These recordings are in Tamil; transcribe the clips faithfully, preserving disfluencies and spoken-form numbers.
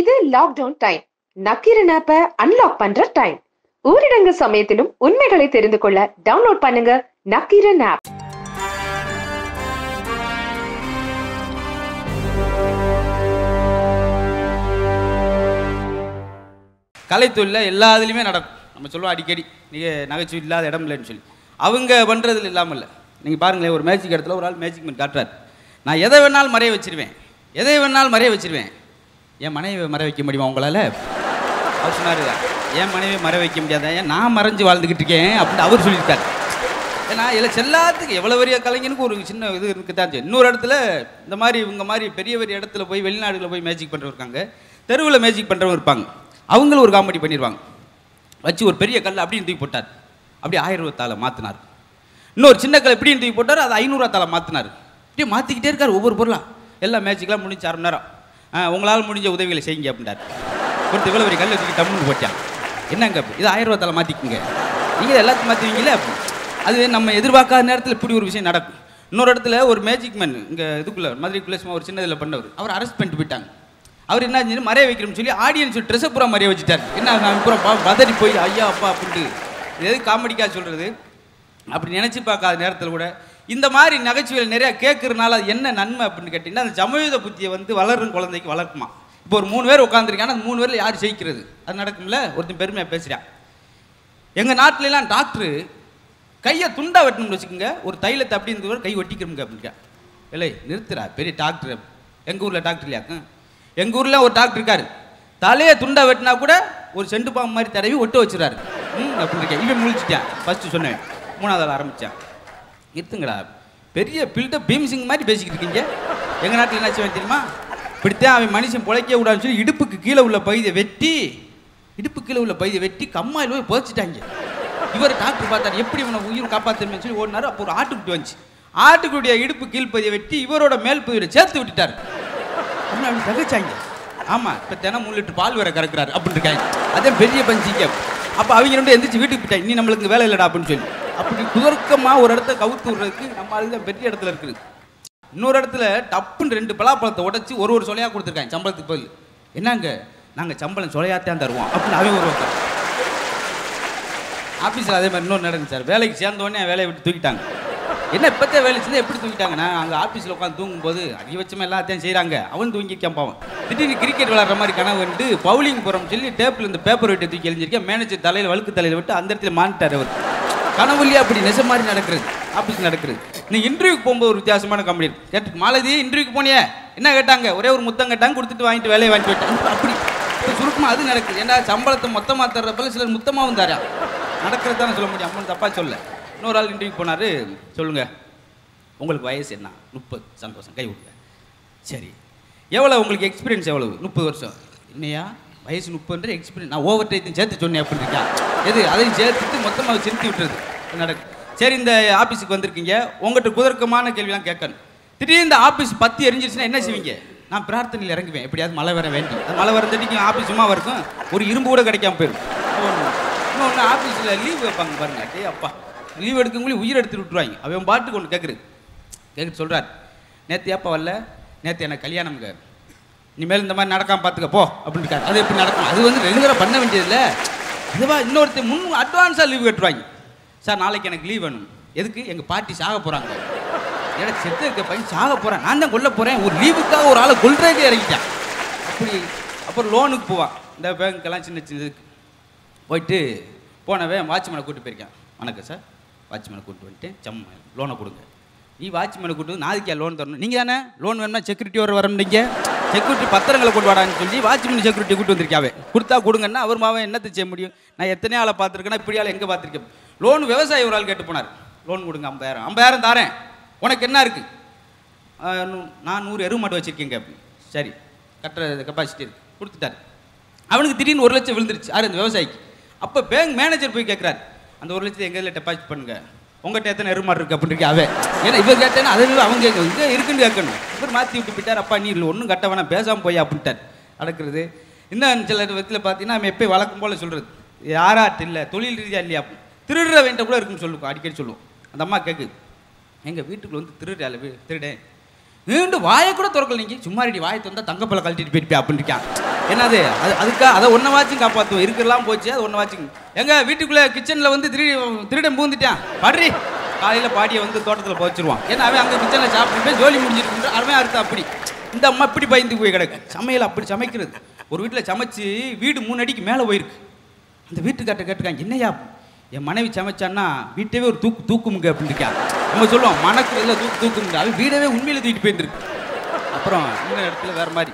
இது லாக்டவுன் டைம். நக்கீரன் ஆப்பை அன்லாக் பண்ற டைம். ஊரடங்கு சமயத்திலும் உண்மைகளை தெரிந்து கொள்ள டவுன்லோட் பண்ணுங்க நக்கீரன் ஆப். கலைத்துள்ள எல்லா இதுலையுமே நடக்கும். நம்ம சொல்லுவோம் அடிக்கடி நீங்கள் நகைச்சுவை இல்லாத இடம் இல்லைன்னு சொல்லி. அவங்க பண்ணுறதுல இல்லாமல் இல்லை. நீங்கள் பாருங்களேன், ஒரு மேஜிக் இடத்துல ஒரு ஆள் மேஜிக் மீன் காட்டுறாரு. நான் எதை வேணாலும் மறைய வச்சிருவேன், எதை வேணாலும் மறைய வச்சிருவேன். என் மனைவி மறை வைக்க முடியுமா உங்களால்? அவர் சொன்னார், என் மனைவி மறை வைக்க முடியாத, ஏன் நான் மறைஞ்சு வாழ்ந்துக்கிட்டு இருக்கேன் அப்படின்னு அவர் சொல்லியிருக்காரு. ஏன்னா இதில் எல்லாத்துக்கும் எவ்வளோ பெரிய கலைஞனுக்கு ஒரு சின்ன இது இருக்குதான். இன்னொரு இடத்துல இந்த மாதிரி இவங்க மாதிரி பெரிய பெரிய இடத்துல போய் வெளிநாடுகளில் போய் மேஜிக் பண்ணுறவங்க இருக்காங்க, தெருவில் மேஜிக் பண்ணுறவங்க இருப்பாங்க. அவங்களும் ஒரு காமெடி பண்ணிடுவாங்க. வச்சு ஒரு பெரிய கல் அப்படின்னு தூக்கி போட்டார், அப்படி ஆயிரம் ரூபாத்தால் மாற்றினார். இன்னொரு சின்ன கல் இப்படின்னு தூக்கி போட்டார், அது ஐநூறுரூவாத்தால் மாற்றினார். இப்படியே மாற்றிக்கிட்டே இருக்கார் ஒவ்வொரு பொருளாக. எல்லா மேஜிக்கெலாம் முடிஞ்சு அரை மணி நேரம் உங்களால் முடிஞ்ச உதவிகளை செய்யுங்க அப்படின்றார். ஒருத்தர் இவ்வளோ பெரிய கல் வச்சுக்கிட்டு டம்முன்னு போட்டான், என்னங்க அப்படி இது ஆயிரம் ரூபாத்தால் மாற்றிக்குங்க, நீங்கள் எல்லாத்தையும் மாற்றிவிங்களே அப்படி. அது நம்ம எதிர்பார்க்காத நேரத்தில் இப்படி ஒரு விஷயம் நடக்கும். இன்னொரு இடத்துல ஒரு மேஜிக் மேன் இங்கே இதுக்குள்ளே மதுரைக்குள்ளே சும்மா ஒரு சின்னதில் பண்ணவர், அவர் அரெஸ்ட் பண்ணிட்டு போயிட்டாங்க. அவர் என்ன செஞ்சு மறைய வைக்கிறோம்னு சொல்லி ஆடியன்ஸ் ட்ரெஸ்ஸை பூரா மறைய வச்சுட்டார். என்ன நான் பூரா பதறி போய் ஐயா அப்பா அப்படின்ட்டு எது காமெடிக்காக சொல்கிறது அப்படி நினச்சி பார்க்காத நேரத்தில் கூட இந்த மாதிரி நகைச்சுவைகள் நிறையா கேட்குறதுனால அது என்ன நன்மை அப்படின்னு கேட்டிங்கன்னா, அந்த சமூக புத்தியை வந்து வளரும் குழந்தைக்கு வளர்க்குமா. இப்போ ஒரு மூணு பேர் உட்காந்துருக்காங்கன்னா அந்த மூணு பேரில் யார் ஜெயிக்கிறது அது நடக்கும்ல. ஒருத்தன் பெருமையாக பேசுகிறான், எங்கள் நாட்டிலலாம் டாக்டரு கையை துண்டாக வெட்டணும்னு வச்சுக்கோங்க, ஒரு தைலத்தை அப்படின்னு கை ஒட்டிக்கிறோங்க அப்படிங்க. இல்லை நிறுத்துறா பெரிய டாக்டர், எங்கள் ஊரில் டாக்டர் இல்லையாக்கும். எங்கள் ஊரில் ஒரு டாக்டர் இருக்கார், தலையை துண்டாக வெட்டினா கூட ஒரு செண்டு பாம்பு மாதிரி தடவி ஒட்ட வச்சுறாரு ம் அப்படின்னு இருக்கேன். இவன் முழிச்சிட்டேன் ஃபஸ்ட்டு சொன்னேன், மூணாவது ஆரம்பித்தேன். இருக்குங்களா பெரிய பில்டப் பீம்சிங் மாதிரி பேசிக்கிட்டு இருக்கீங்க. எங்கள் நாட்டில் என்ன செய்வேன் தெரியுமா, இப்படித்தான் அவன் மனுஷன் பிழைக்க கூடாதுன்னு சொல்லி இடுப்புக்கு கீழே உள்ள பகுதியை வெட்டி இடுப்பு கீழே உள்ள பகுதியை வெட்டி கம்மாயில் போய் புதைச்சிட்டாங்க. இவர் டாக்டர் பார்த்தாரு எப்படி இவனை உயிர் காப்பாற்றணும்னு சொல்லி ஓடினார். அப்போ ஒரு ஆட்டுக்குட்டி வந்துச்சு, ஆட்டுக்குட்டிய இடுப்பு கீழ்ப்பதியை வெட்டி இவரோட மேல் பகுதியை சேர்த்து விட்டுட்டார். அப்படின்னு அப்படி தகச்சாங்க. ஆமாம், இப்போ தினம் மூணு லிட்டர் பால் வேற கறக்குறாரு அப்படின்னு இருக்காங்க. அதே பெரிய பஞ்சிங்க. அப்போ அவங்க ரெண்டு எந்திரிச்சு வீட்டுக்கு போயிட்டாங்க, நீ நம்மளுக்கு வேலை இல்லைடா அப்படின்னு சொல்லி. அப்படி குதர்க்கமாக ஒரு இடத்த கவுத்து விடுறதுக்கு நம்ம அதுக்கு தான் பெரிய இடத்துல இருக்குது. இன்னொரு இடத்துல டப்புன்னு ரெண்டு பலாப்பழத்தை உடச்சி ஒரு ஒரு சொலையாக கொடுத்துருக்காங்க சம்பளத்துக்கு பதில். என்னங்க நாங்கள் சம்பளம் சொலையாத்தான் தருவோம் அப்படின்னு அவன் ஒரு ஒருத்தர் ஆஃபீஸில். அதே மாதிரி இன்னொரு நடந்து சார், வேலைக்கு சேர்ந்தோடனே வேலையை விட்டு தூக்கிட்டாங்க. என்ன இப்போத்தே வேலை செஞ்சு எப்படி தூக்கிட்டாங்க? நான் அங்கே ஆஃபீஸில் உட்காந்து தூங்கும்போது அதிகபட்சமாக எல்லாத்தையும் செய்கிறாங்க, அவன் தூங்கி கேட்பான். திடீர்னு கிரிக்கெட் விளாட்ற மாதிரி கனவு வந்து பவுலிங் போகிறோம்னு சொல்லி டேப்பில் இந்த பேப்பர் வெட்டி தூக்கி எழுந்திருக்கேன். மேனேஜர் தலையில் வழுக்கு தலையில் விட்டு அந்த இடத்துல மானிட்டார். அவர் கனவுலையே அப்படி நெச மாதிரி நடக்கிறது, ஆஃபீஸ் நடக்கிறது. நீங்கள் இன்டர்வியூக்கு போகும்போது ஒரு வித்தியாசமான கம்பெனி கேட்டு, மாலதி இன்டர்வியூக்கு போனியே என்ன கேட்டாங்க? ஒரே ஒரு முத்தம் கேட்டாங்க, கொடுத்துட்டு வாங்கிட்டு வேலையை வாங்கி போயிட்டாங்க. அப்படி சுருக்கமாக அது நடக்குது. ஏன்னா சம்பளத்தை மொத்தமாக தர்றப்பல சிலர் முத்தமாகவும் தரா நடக்கிறது தானே சொல்ல முடியும். அம்மன் தப்பா சொல்ல. இன்னொரு ஆள் இன்டர்வியூ போனார், சொல்லுங்கள் உங்களுக்கு வயசு என்ன? முப்பது. சந்தோஷம், கை விடுங்க. சரி, எவ்வளோ உங்களுக்கு எக்ஸ்பீரியன்ஸ் எவ்வளவு? முப்பது வருஷம். இல்லையா வயசு முப்பதுன்ற எக்ஸ்பீரியன்ஸ் நான் ஓவர் டைத்தையும் சேர்த்து சொன்னேன் அப்படின்னு இருக்கேன். எது அதையும் சேர்த்துட்டு மொத்தமாக சிரித்து விட்டுறது நடக்கும். சரி, இந்த ஆஃபீஸுக்கு வந்திருக்கீங்க, உங்கள்கிட்ட குதர்க்கமான கேள்விலாம் கேட்கணும். திடீர்னு இந்த ஆஃபீஸ் பற்றி எரிஞ்சிருச்சுன்னா என்ன செய்வீங்க? நான் பிரார்த்தனையில் இறங்குவேன், எப்படியாவது மழை வர வேண்டி. மழை வரத்தடிக்கு ஆஃபீஸ் சும்மா வரைக்கும் ஒரு இரும்பு கூட கிடைக்காம போயிடும். இன்னொன்று ஆஃபீஸில் லீவ் வைப்பாங்க பாருங்க. டே அப்பா, லீவ் எடுக்கவங்களே உயிர் எடுத்து விட்டுருவாங்க. அவன் பாட்டுக்கு ஒன்று கேட்குறது கேட்குறது சொல்கிறார், நேற்று ஏப்பா வரல? நேற்று எனக்கு கல்யாணம்ங்க, இனிமேல் இந்த மாதிரி நடக்காம பார்த்துக்கப்போ அப்படின்னு இருக்காரு. அது எப்படி நடக்கும்? அது வந்து ரெகுலராக பண்ண வேண்டியதில்லை. இதுவா இன்னொருத்த முன் அட்வான்ஸாக லீவ் கட்டுவாங்க. சார் நாளைக்கு எனக்கு லீவ் வேணும். எதுக்கு? எங்கள் பாட்டி சாக போகிறாங்க. ஏன்னா செத்து இருக்க பையன் சாக போகிறேன், நான் தான் கொல்ல போகிறேன். ஒரு லீவுக்காக ஒரு ஆளை கொல்றதே இறங்கிட்டான். அப்படி அப்புறம் லோனுக்கு போவான் இந்த பேங்க்கெல்லாம் சின்ன சின்னதுக்கு போயிட்டு போனவன் வாட்ச்மேனை கூப்பிட்டு போயிருக்கான். வணக்கம் சார், வாட்ச்மேனை கூப்பிட்டு வந்துட்டு செம்ம லோனை கொடுங்க. நீ வாட்ச்மேனை கூப்பிட்டு நாளைக்கா லோன் தரணும். நீங்கள் தானே லோன் வேணும்னா செக்யூரிட்டி வர வரணுங்க, செக்யூரிட்டி பத்திரங்களை கொண்டு வாடான்னு சொல்லி வாட்ச்மேன் செக்யூரிட்டி கூப்பிட்டு வந்திருக்காவே. கொடுத்தா கொடுங்கன்னா அவர் மாவன் என்னத்தை செய்ய முடியும்? நான் எத்தனை ஆளை பார்த்துருக்கேன்னா இப்படி ஆள் எங்கே பார்த்துருக்கேன்? லோன் விவசாயி ஒரு ஆள் கேட்டு போனார், லோன் கொடுங்க ஐம்பதாயிரம். ஐம்பதாயிரம் தாரேன், உனக்கு என்ன இருக்குது? நான் நூறு எருவு மாட்டு வச்சுருக்கேங்க. சரி, கட்டுற கெப்பாசிட்டி இருக்குது. கொடுத்துட்டார். அவனுக்கு திடீர்னு ஒரு லட்சம் விழுந்துருச்சு. யார்? அந்த விவசாயிக்கு. அப்போ பேங்க் மேனேஜர் போய் கேட்குறாரு, அந்த ஒரு லட்சத்தை எங்கள் இதில் டெபாசிட் பண்ணுங்கள், உங்கள்கிட்ட எத்தனை எருமாடு இருக்குது அப்படின்னு இருக்கே அவன். ஏன்னா இவர் கேட்டேன்னா அதை அவங்க இங்கே இருக்குன்னு கேட்கணும். இவர் மாற்றி விட்டு போயிட்டார். அப்பா நீ இல்லை ஒன்றும் கட்ட வேணாம், பேசாமல் போய் அப்படின்ட்டார். நடக்கிறது இன்னும் சில விதத்தில் பார்த்தீங்கன்னா நம்ம எப்போயும் வழக்கம் போல் சொல்கிறது, யாராட்டு இல்லை, தொழில் ரீதியாக இல்லையா அப்படின்னு. திருடுற வேண்ட கூட இருக்குன்னு சொல்லுவோம், அடிக்கடி சொல்லுவோம். அந்த அம்மா கேட்குது, எங்கள் வீட்டுக்குள்ள வந்து திருட திருடேன் நீண்டு வாயை கூட தரக்கல நீங்க சும்மாடி வாயை தந்தா தங்க பல்ல கழட்டிட்டு போயிட்டு அப்படி இருக்கான். என்னது அதுக்கு அத ஒண்ண வாட்சிங் காப்பாத்துவோம் இருக்கலாம் போச்சு அது ஒண்ண வாட்சிங். எங்க வீட்டுக்குள்ள கிச்சன்ல வந்து திருடன் பூந்துட்டான். பாடுறி காலையில பாடியை வந்து தோட்டத்துல போச்சுருவான். ஏன்னா அவன் அங்க கிச்சன்ல சாப்பிட்டு போய் ஜோலி முடிஞ்சிட்டு அவன் அறுத்து அப்படி இந்த அம்மா இப்படி பயந்து போய் கிடக்கு. சமையல் அப்படி சமைக்கிறது. ஒரு வீட்டுல சமைச்சு வீடு மூணு அடிக்கு மேல போயிருக்கு. அந்த வீட்டுக்கார்ட்ட கேட்டுக்காங்க என்னையா என் மனைவி சமைச்சான்னா வீட்டவே ஒரு தூக்கு தூக்குமுங்க அப்படின்னு இருக்கான். நம்ம சொல்லுவோம் மனக்கு இல்லை தூக்கு தூக்குமுங்க அது வீடவே உண்மையில் தூக்கிட்டு போயிருந்துருக்கு. அப்புறம் இன்னொரு இடத்துல வேறு மாதிரி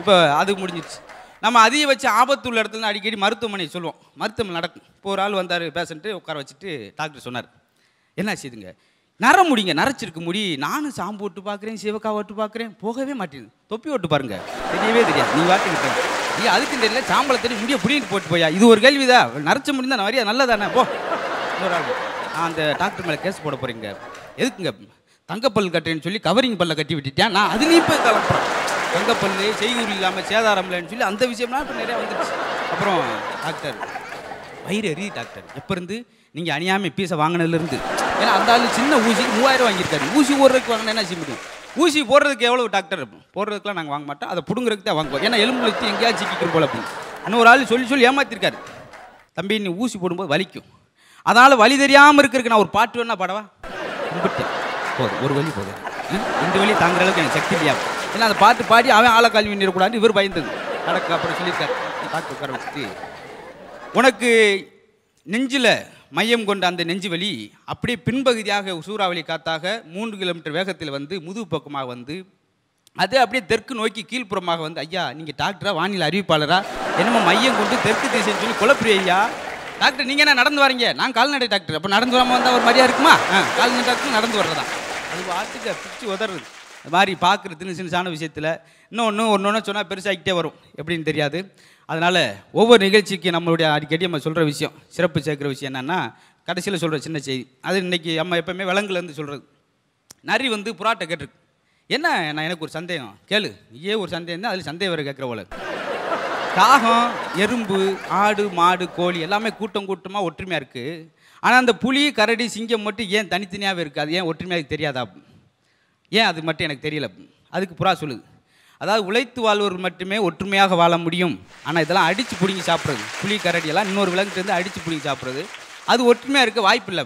இப்போ அது முடிஞ்சிடுச்சு. நம்ம அதிக வச்சு ஆபத்து உள்ள இடத்துல அடிக்கடி மருத்துவமனை சொல்லுவோம். மருத்துவமனை நடக்கும். இப்போ ஒரு ஆள் வந்தார் பேஷண்ட்டு உட்கார வச்சுட்டு டாக்டர் சொன்னார் என்ன செய்யுதுங்க நர முடிங்க நரைச்சிருக்கு முடி நானும் சாம்பு ஓட்டு பார்க்குறேன் சிவக்காய் ஓட்டு பார்க்குறேன் போகவே மாட்டேங்குது. தொப்பி ஓட்டு பாருங்க தெரியவே தெரியாது நீ வாட்டுக்கிட்ட நீ அதுக்கு தெரியல சாம்பளத்தை முடிய புடிங்கிட்டு போட்டு போயா இது ஒரு கேள்விதா நரைச்ச முடிந்தா நான் வரையா நல்லதானே போ அந்த டாக்டர் மேலே கேஸ் போட போகிறீங்க எதுக்குங்க தங்கப்பல் கட்டுறேன்னு சொல்லி கவரிங் பல்ல கட்டி விட்டுட்டேன் நான் அதுலேயும் போய் கலப்புறேன் தங்கப்பல் செய்கூர் இல்லாமல் சேதாரம் இல்லைன்னு சொல்லி அந்த விஷயம்லாம் இப்போ நிறையா வந்துடுச்சு. அப்புறம் டாக்டர் வயிறறி டாக்டர் எப்போ இருந்து நீங்கள் அணியாமல் பீஸை வாங்கினதுலேருந்து ஏன்னா அந்த ஆள் சின்ன ஊசி மூவாயிரம் வாங்கியிருக்காரு ஊசி ஓடுறதுக்கு வாங்கினா என்ன செய்ய முடியும் ஊசி போடுறதுக்கு எவ்வளோ டாக்டர் இருப்போம் போடுறதுக்குலாம் நாங்கள் வாங்க மாட்டோம் அதை பிடுங்குறதுக்கு தான் வாங்குவோம் ஏன்னா எலும்பு வச்சு எங்கேயா சிக்கிக்கிறோம் போல அப்படின்னு இன்னொரு ஆள் சொல்லி சொல்லி ஏமாத்திருக்காரு தம்பி நீ ஊசி போடும்போது வலிக்கும் அதனால் வலி தெரியாமல் இருக்கிறதுக்கு நான் ஒரு பாட்டு வேணா பாடவா கும்பிட்டேன் போதும் ஒரு வழி போதும் இந்த வழி தாங்குற அளவுக்கு எனக்கு சக்தி இல்லையா ஏன்னா அந்த பாட்டு பாடி அவன் ஆளை கல்வி நிற்கக்கூடாது இவர் பயந்தது நடக்கு அப்புறம் சொல்லியிருக்காரு டாக்டர் உட்கார வச்சுட்டு உனக்கு நெஞ்சில் மையம் கொண்ட அந்த நெஞ்சு வலி அப்படியே பின்பகுதியாக சூறாவளி காத்தாக மூன்று கிலோமீட்டர் வேகத்தில் வந்து முதுகு பக்கமாக வந்து அது அப்படியே தெற்கு நோக்கி கீழ்ப்புறமாக வந்து ஐயா நீங்கள் டாக்டரா வானிலை அறிவிப்பாளரா என்னமோ மையம் கொண்டு தெற்கு திசைன்னு சொல்லி குழப்பிரி ஐயா டாக்டர் நீங்கள் என்ன நடந்து வரீங்க நான் கால்நடை டாக்டர் அப்போ நடந்து வராமல் வந்தால் ஒரு மாதிரியா இருக்குமா கால்நடை டாக்டர் நடந்து வர்றதா அது வாட்டுக்கு பிச்சு உதறது அது மாதிரி பார்க்குறதுன்னு சின்ன விஷயத்தில் இன்னும் ஒன்று ஒன்று ஒன்று சொன்னால் பெருசாகிக்கிட்டே வரும் எப்படின்னு தெரியாது. அதனால் ஒவ்வொரு நிகழ்ச்சிக்கு நம்மளுடைய அடிக்கடி நம்ம சொல்கிற விஷயம் சிறப்பு சேர்க்குற விஷயம் என்னென்னா கடைசியில் சொல்கிற சின்ன செய்தி அது இன்றைக்கி நம்ம எப்போயுமே விலங்குலேருந்து சொல்கிறது நரி வந்து புறாட்டை கேட்டிருக்கு என்ன நான் எனக்கு ஒரு சந்தேகம் கேளு ஏ ஒரு சந்தேகம் தான் அதில் சந்தேகம் வேறு கேட்குற போல காகம் எறும்பு ஆடு மாடு கோழி எல்லாமே கூட்டம் கூட்டமாக ஒற்றுமையாக இருக்குது ஆனால் அந்த புலி கரடி சிங்கம் மட்டும் ஏன் தனித்தனியாகவே இருக்குது அது ஏன் ஒற்றுமையாக தெரியாதா ஏன் அது மட்டும் எனக்கு தெரியல அதுக்கு புறா சொல்லுது அதாவது உழைத்து வாழ்வர் மட்டுமே ஒற்றுமையாக வாழ முடியும் ஆனால் இதெல்லாம் அடித்து பிடிங்கி சாப்பிட்றது புலி கரடியெல்லாம் இன்னொரு விலங்குலேருந்து அடித்து பிடிங்கி சாப்பிட்றது அது ஒற்றுமையாக இருக்க வாய்ப்பு இல்லை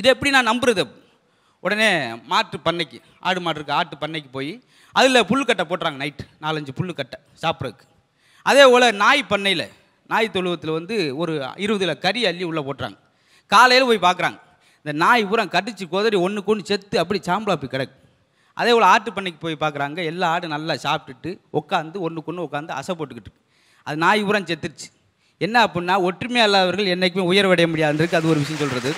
இதை எப்படி நான் நம்புறது உடனே மாட்டு பண்ணைக்கு ஆடு மாடு இருக்குது ஆட்டு பண்ணைக்கு போய் அதில் புல்லுக்கட்டை போட்டுறாங்க நைட்டு நாலஞ்சு புல்லுக்கட்டை சாப்பிட்றதுக்கு அதே போல் நாய் பண்ணையில் நாய் தொழுவத்தில் வந்து ஒரு இருபதுல கறி அள்ளி உள்ளே போட்டுறாங்க காலையில் போய் பார்க்குறாங்க இந்த நாய் பூரா கடிச்சு கோதறி ஒன்றுக்கு ஒன்று செத்து அப்படி சாம்பலாப்பி கிடக்கு அதே போல் ஆட்டு பண்ணைக்கு போய் பார்க்குறாங்க எல்லா ஆடும் நல்லா சாப்பிட்டுட்டு உட்காந்து ஒன்றுக்கு ஒன்று உட்காந்து அசை போட்டுக்கிட்டு அது நாய் பூரா செத்துருச்சு என்ன அப்படின்னா ஒற்றுமையாக இல்லாதவர்கள் என்றைக்குமே உயர்வடைய முடியாதுன்றிருக்கு அது ஒரு விஷயம் சொல்கிறது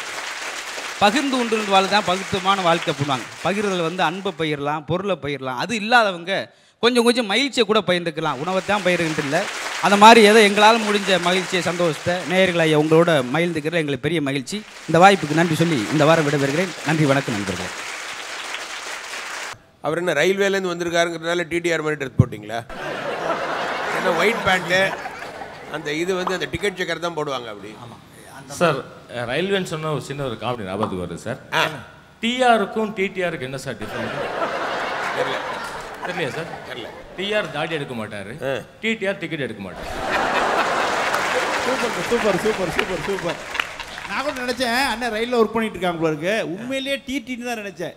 பகிர்ந்து உண்டு வாழ் தான் பகுத்தமான வாழ்க்கை பண்ணுவாங்க பகிர்தல் வந்து அன்பை பயிரலாம் பொருளை பயிரலாம் அது இல்லாதவங்க கொஞ்சம் கொஞ்சம் மகிழ்ச்சியை கூட பயிர்ந்துக்கலாம் உணவை தான் பயிருக்கின்றில்லை அந்த மாதிரி ஏதோ எங்களால் முடிஞ்ச மகிழ்ச்சியை சந்தோஷத்தை நேயர்களை உங்களோட மகிழ்ந்துக்கிற எங்களுக்கு பெரிய மகிழ்ச்சி இந்த வாய்ப்புக்கு நன்றி சொல்லி இந்த வாரம் விடைபெறுகிறேன். நன்றி வணக்கம் நண்பர்கள். அவர் என்ன ரயில்வேலேருந்து வந்திருக்காருங்கிறதுனால டிடிஆர் மாதிரி ட்ரெஸ் போட்டிங்களா ஏன்னா ஒயிட் பேண்ட்டு அந்த இது வந்து அந்த டிக்கெட் செக்கர் தான் போடுவாங்க அப்படி. சார் ரயில்வேன்னு சொன்ன ஒரு சின்ன ஒரு காமெடி ஞாபகத்துக்கு வருது சார் டிஆருக்கும் டிடிஆருக்கும் என்ன சார் டிஃபரன்ஸ் தெரியல தெரியலையா சார் தெரியல டிஆர் தாடி எடுக்க மாட்டார் டிடிஆர் டிக்கெட் எடுக்க மாட்டார். Super super super super super நான் கூட நினச்சேன் அண்ணா ரயிலில் ஒர்க் பண்ணிட்டு இருக்காங்க உங்களுக்கு உண்மையிலேயே டிடின்னு தான் நினச்சேன்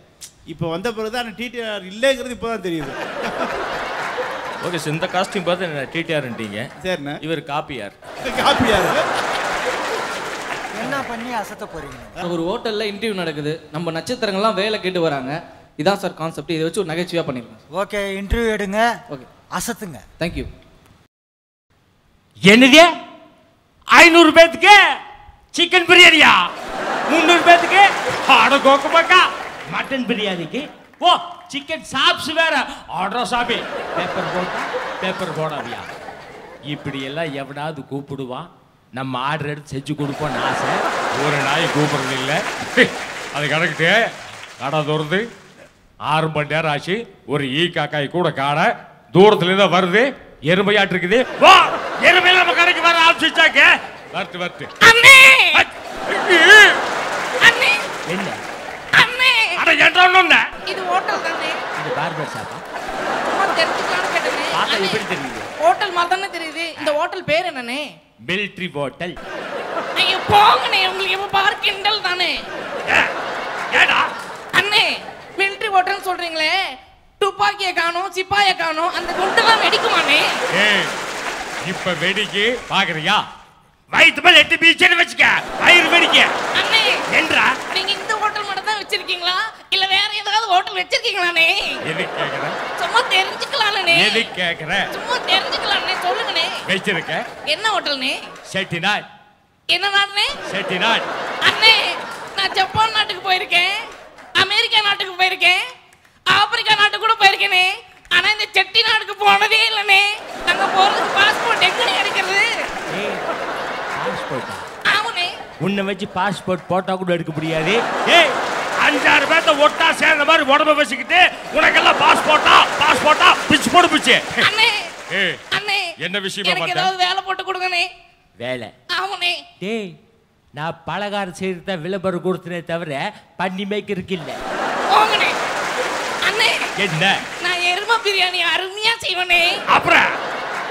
இப்போ வந்த பிறகு தான் டிடிஆர் இல்லைங்கிறது இப்போ தான் தெரியுது. ஓகே சார் இந்த காஸ்டியூம் பார்த்து என்ன டிடிஆர்ன்ட்டீங்க சரிண்ணா இவர் காப்பியார் காப்பியார் என்ன பண்ணி அசத்த போகிறீங்க. ஒரு ஹோட்டலில் இன்டர்வியூ நடக்குது நம்ம நட்சத்திரங்கள்லாம் வேலை கேட்டு வராங்க இதான் சார் கான்செப்ட் இதை வச்சு ஒரு நகைச்சுவையாக பண்ணிடுவோம். ஓகே இன்டர்வியூ எடுங்க ஓகே அசத்துங்க தேங்க்யூ. என்னது ஐநூறு பேத்துக்கு சிக்கன் பிரியாணியா முந்நூறு பேத்துக்கு அட கோக்கு பக்கா மட்டன் பிரியாணிக்கு ஓ சிக்கன் சாப்ஸ் வேற ஆர்டர் சாப்பி பேப்பர் போட்டா பேப்பர் போடாவியா இப்படி எல்லாம் எவனாவது கூப்பிடுவான் நம்ம ஆர்டர் எடுத்து செஞ்சு கொடுப்போம்னு ஆசை ஒரு நாய் கூப்பிடுறது இல்லை அது கிடக்கிட்டு கடை தூரத்து ஆறு மணி நேரம் ஆச்சு ஒரு ஈ காக்காய் கூட காட தூரத்துல தான் வருது எருமையாட்டு இருக்குது ஓ எருமையில நம்ம கடைக்கு வர ஆரம்பிச்சாக்க வரட்டு வரட்டு என்ன இது ஹோட்டல் தானே இது Barber shop. Hotel Madana Terri, the hotel bear in an eh? Military bottle. You pong name, you bar kindle than eh? Get up. Anne, military bottle soldering lay, Tupakano, Sipayakano, and the Gundala Medicumane. Hey, if a Vediki, Pagria. Why the bullet to be Jenevachka? I will be here. Hendra, bringing the water, Madame Chirkingla, Ilavarian, the water with Chirkingla, eh? Somewhat theatrical, eh? Somewhat theatrical, eh? Solomon, eh? Veterica? In the hotel, eh? Set in art. In another name? Set in art. Anne, not Japan, not to go again. America, not to go again. Africa, not to go again, eh? And then the Chetin, not to go on the hill, eh? And the foreign passport, decorated. உன்னை வச்சு பாஸ்போர்ட் போட்டா கூட எடுக்க முடியாது. ஏய் அஞ்சாறு பேத்த ஒட்டா சேந்த மாதிரி உடம்ப வச்சிக்கிட்டு உனக்கெல்லாம் பாஸ்போர்ட்டா பாஸ்போர்ட்டா பிச்சு போடு பிச்சு. அண்ணே ஏய் அண்ணே என்ன விஷயமா பார்த்தா? எனக்கு ஏதாவது வேலை போட்டு கொடுங்கனே. வேலை. ஆமானே. டேய் நான் பலகார செய்றத விளம்பரம் கொடுத்தனே தவிர பண்ணி மேக்கருக்கு இல்ல. ஓங்கனே. அண்ணே என்ன? நான் எருமை பிரியாணி அருமையா செய்வனே. அப்புறம்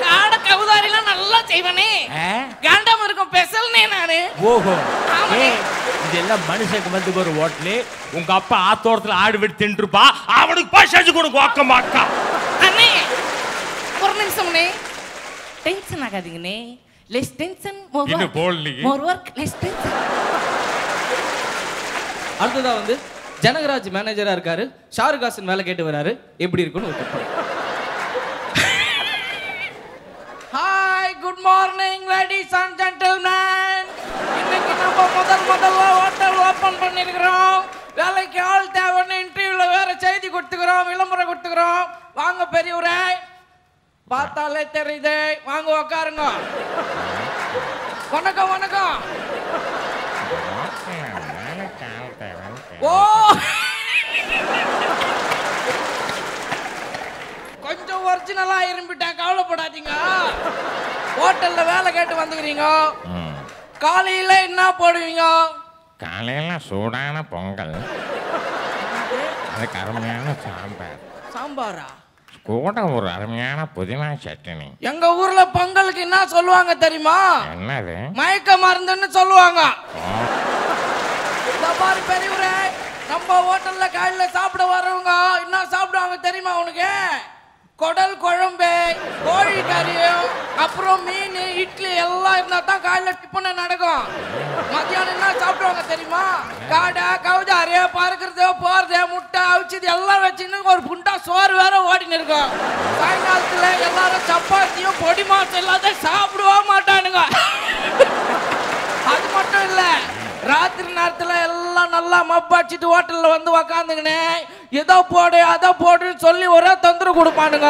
காடை கவுதாரில நல்லா செய்வனே. காண்டாம இருக்கும் பெசல்னே நானு. ஓஹோ. ஆமானே. இதெல்லாம் மனுஷங்க வந்து ஒரு ஹோட்டல்ல உங்க அப்பா ஆத்தோரத்துல ஆடு விட்டு தின்றுபா. அவனுக்கு போய் செஞ்சு கொடுங்க அக்கம்மா அக்கா. அண்ணே. ஒரு நிமிஷம்னே. டென்ஷன் ஆகாதீங்கனே. Less tension more work. என்ன போல்னி? More work less tension. அடுத்ததா வந்து ஜனகராஜ் மேனேஜரா இருக்காரு. ஷாருகாசன் வேலை கேட்டு வராரு. எப்படி இருக்குன்னு ஒருத்தர். Good morning, ladies and gentlemen. இன்னைக்கு நம்ம முதல் முதல்ல ஹோட்டல் ஓபன் பண்ணிருக்கோம். வேலைக்கு ஆள் தேவன்னு இன்டர்வியூல வேற செய்தி கொடுத்துக்கிறோம், விளம்பரம் கொடுத்துக்கிறோம். வாங்க பெரியவரே, பார்த்தாலே தெரியுது, வாங்க உட்காருங்க. வணக்கம் வணக்கம். ஓ கொஞ்சம் ஒரிஜினலா இரும்பிட்டா கவலைப்படாதீங்க. ஹோட்டல்ல வேலை கேட்டு வந்துக்கிறீங்க. காலையில என்ன போடுவீங்க? காலையில சூடான பொங்கல், அதுக்கு அருமையான சாம்பார். சாம்பாரா? கூட ஒரு அருமையான புதினா சட்னி. எங்க ஊர்ல பொங்கலுக்கு என்ன சொல்லுவாங்க தெரியுமா? என்னது? மயக்க மருந்துன்னு சொல்லுவாங்க. சபாரி பெரியவரே, நம்ம ஹோட்டல்ல காலையில சாப்பிட வரவங்க என்ன சாப்பிடுவாங்க தெரியுமா உனக்கு? கொடல் குழம்பு, கோழி கறி, அப்புறம் மீன், இட்லி எல்லாம் இருந்தா தான் காலையில டிஃபன் நடக்கும். மத்தியானம் என்ன சாப்பிடுவாங்க தெரியுமா? காடை கவுதாரி பறக்கிறது போறது முட்டை அவிச்சது எல்லாம் வச்சுன்னு ஒரு புண்டா சோறு வேற ஓடினு இருக்கும். சாயங்காலத்துல எல்லாரும் சப்பாத்தியும் பொடி மாசம் இல்லாத சாப்பிடவே மாட்டானுங்க. அது மட்டும் இல்லை, ராத்திரி நேரத்துல எல்லாம் நல்லா மப்பாச்சிட்டு ஹோட்டல்ல வந்து உக்காந்துங்கண்ணே ஏதோ போடு அதை போடுன்னு சொல்லி ஒரே தொந்தரவு கொடுப்பானுங்க.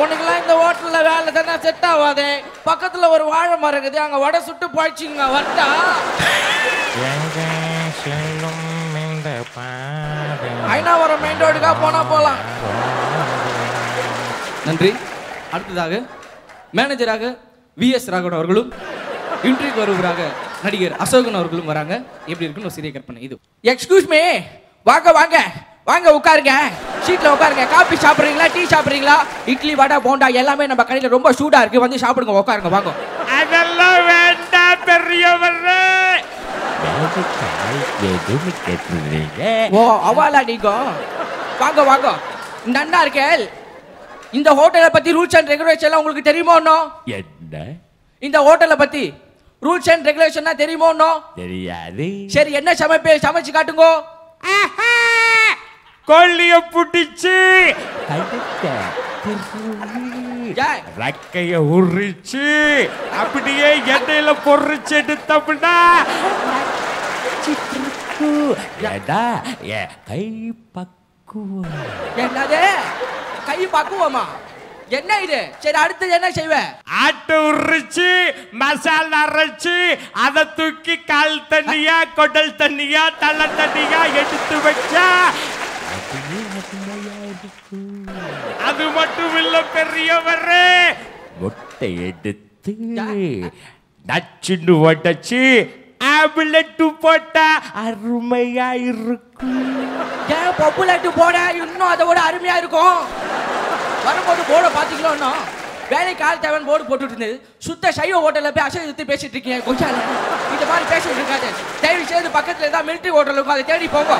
உனக்குலாம் இந்த ஹோட்டல்ல வேலை தானே செட் ஆகாது. பக்கத்துல ஒரு வாழை மரம் இருக்குது, அங்க வடை சுட்டு போயிடுச்சுங்க. வரட்டா? ஐநாவரம் மெயின் ரோடுக்கா போனா போலாம். நன்றி. அடுத்ததாக மேனேஜராக வி எஸ் ராகவன் அவர்களும் இன்ட்ரிக்கு வருவராக நடிகர் அசோகன் அவர்களும் வராங்க. எப்படி இருக்குன்னு ஒரு சிறிய கற்பனை இது. எக்ஸ்கியூஸ் மீ, வாங்க வாங்க வாங்க உட்காருங்க, சீட்ல உட்காருங்க. காபி சாப்பிடுறீங்களா, டீ சாப்பிடுறீங்களா? இட்லி வடை போண்டா எல்லாமே நம்ம கடையில ரொம்ப சூடா இருக்கு, வந்து சாப்பிடுங்க, உட்காருங்க வாங்க. அதெல்லாம் வேண்டாம் பெரியவரே. ஓ அவாலா நீங்க வாங்க வாங்க. நன்னா இருக்கேன். இந்த ஹோட்டலை பத்தி ரூல்ஸ் அண்ட் ரெகுலேஷன் எல்லாம் உங்களுக்கு தெரியுமா? இன்னும் என்ன இந்த ஹோட்டலை பத்தி ரூல்ஸ் அண்ட் ரெகுலேஷன் தெரியுமா? இன்னும் தெரியாது. சரி என்ன சமைப்பே, சமைச்சு காட்டுங்க. கொல்லிய புடிச்சு ரக்கைய உரிச்சு அப்படியே எண்ணெயில பொறிச்சு எடுத்தா கை பக்குவம். என்னது கை பக்குவமா? என்ன இது? சரி அடுத்து என்ன செய்வேன்? ஆட்டு உரிச்சு மசாலா அரைச்சு அதை தூக்கி கால் தண்ணியா கொடல் தண்ணியா தலை தண்ணியா எடுத்து வச்சா அது மட்டும் இல்ல பெரியவரே, முட்டை எடுத்து நச்சுன்னு உடைச்சு ஆம்லெட் போட்டா அருமையா இருக்கும். Game popular to border, you know the word army. I go. One of the border particular now. Very card seven board put to the Sutta Shayo water passion is the basic drinking. It's about passion. They will share the bucket with the military water look at the Terry Pompa.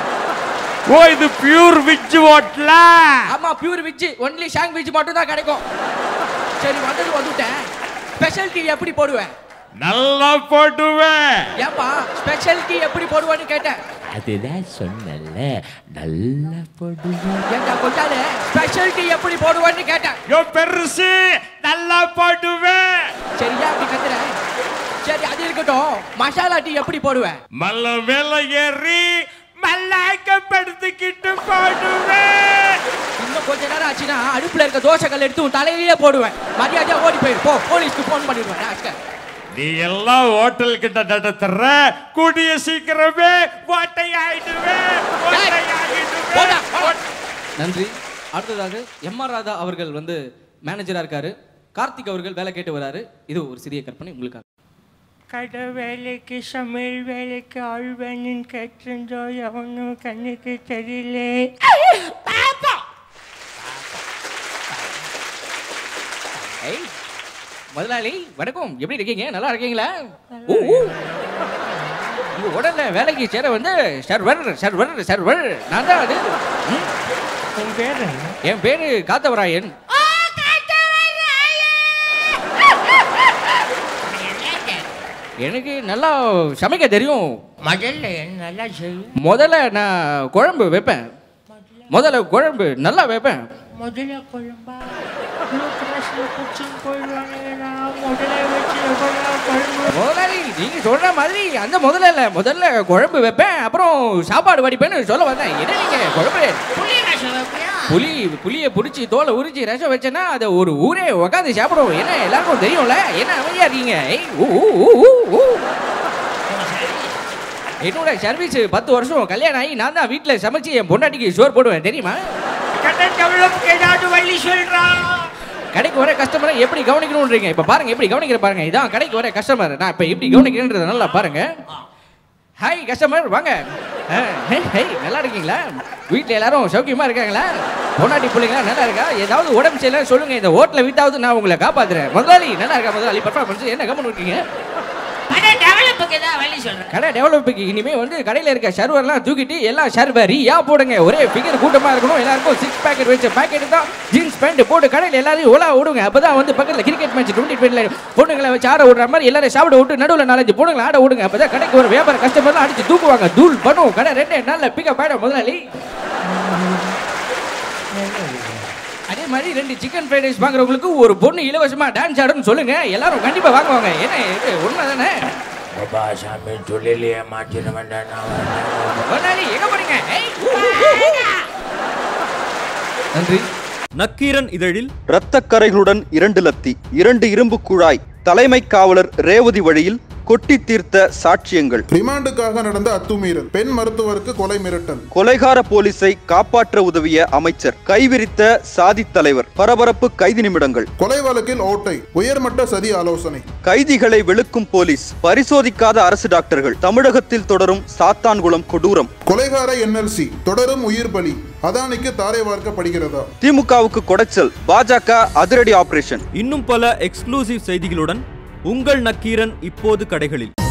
Why the pure witch water? I'm a pure witch, only sang witch water. I gotta go. Sherry wanted to do that. Specialty, a pretty border. Nala for to wear. Yapa, specialty, a pretty border to get at. That's on the left. Nala for the specialty. You put it for one to get up. Your Percy, Nala for to wear. Cheria, Cheria, I did go. Masala, you put it for wear. Malavella, Yeri, Malaka, Perthikit for to wear. No, Cotina, China, I do play the Dosaka to Talia for to wear. Maria, what do you pay for? Police to phone money. The yellow hotel get a data. Could you see away? What I do? What I do? Nandri, Arthur, Yamarada, our girl, when the manager are carried, Karthik, our girl, Valakate, or Ido, City Company, Mulka. Cadavelic is a mill, Velic, all when in Catherine Joy, Yavano, Kaniki, Terry. Papa! Hey? Malali, welcome. You are taking it. Nalla, taking it. Ooh, you order it. Well, like this, sir, sir, sir, sir, sir, sir. Nanda, this. Your name? Your name is Kathavarayan. Oh, Kathavarayan. You know, Nalla, Shami, can you? Modala, Nalla, Shami. Modala, na Colombo, Vepa. Modala, Colombo, Nalla, Vepa. Modala, Colombo. முதலாளி நீங்க சொல்ற மாதிரி அந்த முதல்ல இல்ல முதல்ல குழம்பு வைப்பேன் அப்புறம் சாப்பாடு வடிப்பேன்னு சொல்ல வந்தேன் என்ன நீங்க குழம்பு புளி ரசம் வைப்பியா புளி புளியை புடிச்சி தோலை உரிச்சி ரசம் வெச்சனா அது ஒரு ஊரே உட்கார்ந்து சாப்பிடுவோம் என்ன எல்லாரும் தெரியும்ல என்ன அமைதியா இருக்கீங்க என்னோட சர்வீஸ் பத்து வருஷம் கல்யாணம் ஆகி நான் தான் வீட்ல சமைச்சி என் பொண்டாட்டிக்கு சோறு போடுவேன் தெரியுமா கடன் கவளம் கேடாது வள்ளி சொல்றா கடைக்கு வர கஸ்டமரை எப்படி கவனிக்கணும்ன்றீங்க இப்ப பாருங்க எப்படி கவனிக்கிற பாருங்க இதான் கடைக்கு வர கஸ்டமர் நான் இப்ப எப்படி கவனிக்கிறேன்றத நல்லா பாருங்க ஹாய் கஸ்டமர் வாங்க ஹே ஹே நல்லா இருக்கீங்களா வீட்ல எல்லாரும் சௌக்கியமா இருக்காங்களா பொண்டாட்டி புள்ளைங்க நல்லா இருக்கா ஏதாவது உடம்பு சரியில்லை சொல்லுங்க இந்த ஹோட்டல்ல வீட்டாவது நான் உங்களை காப்பாத்துறேன் முதலாளி நல்லா இருக்கா முதலாளி பெர்ஃபார்மன்ஸ் என்ன கமெண்ட் இருக்கீங்க கடை டெவலப்புக்கு தான் வழி சொல்றேன் கடை டெவலப்புக்கு இனிமே வந்து கடையில இருக்க சர்வர்லாம் தூக்கிட்டு எல்லாம் சர்வரியா போடுங்க ஒரே ஃபிகர் கூட்டமா இருக்கணும் எல்லாருக்கும் சிக்ஸ் பேக்கெட் வெச்ச பேக்கெட் தான் ஜீன்ஸ் பேண்ட் போட்டு கடையில எல்லாரும் ஓலா ஓடுங்க அப்பதான் வந்து பக்கத்துல கிரிக்கெட் மேட்ச் இருபது இருபது ல பொண்ணுங்கள வச்சு ஆட ஓடுற மாதிரி எல்லாரும் சாப்பிட ஓட்டு நடுவுல நாலஞ்சு பொண்ணுங்கள ஆட ஓடுங்க அப்பதான் கடைக்கு ஒரு வியாபார கஸ்டமர்லாம் அடிச்சு தூக்குவாங்க தூள் பண்ணும் கடை ரெண்டே நாள்ல பிக்கப் ஆயிடும் முதலாளி அதே மாதிரி ரெண்டு சிக்கன் ஃப்ரைட் ரைஸ் வாங்குறவங்களுக்கு ஒரு பொண்ணு இலவசமா டான்ஸ் ஆடுன்னு சொல்லுங்க எல்லாரும் கண்டிப்பா வாங்குவாங்க ஏன்னா இது உண்மைதானே பாபா சாமி சொல்லியே மாட்டினவன்டா நான் எங்க போறீங்க நன்றி நக்கீரன் இதழில் இரத்தக் கரைகளுடன் இரண்டு லத்தி இரண்டு இரும்பு குழாய் தலைமை காவலர் ரேவதி வழியில் கொட்டி தீர்த்த சாட்சியங்கள் ரிமாண்டுக்காக நடந்த அத்துமீறல் பெண் மருத்துவருக்கு கொலை மிரட்டல் கொலைகார போலீஸை காப்பாற்ற உதவிய அமைச்சர் கைவிரித்த சாதி தலைவர் பரபரப்பு கைதி நிமிடங்கள் கொலை வழக்கில் ஓட்டை உயர்மட்ட சதி ஆலோசனை கைதிகளை வெளுக்கும் போலீஸ் பரிசோதிக்காத அரசு டாக்டர்கள் தமிழகத்தில் தொடரும் சாத்தான்குளம் கொடூரம் கொலைகார என்எல்சி தொடரும் உயிர் பலி அதானிக்கு தாரை வார்க்கப்படுகிறதா திமுகவுக்கு கொடைச்சல் பாஜக அதிரடி ஆபரேஷன் இன்னும் பல எக்ஸ்க்ளூசிவ் செய்திகளுடன் உங்கள் நக்கீரன் இப்போது கடைகளில்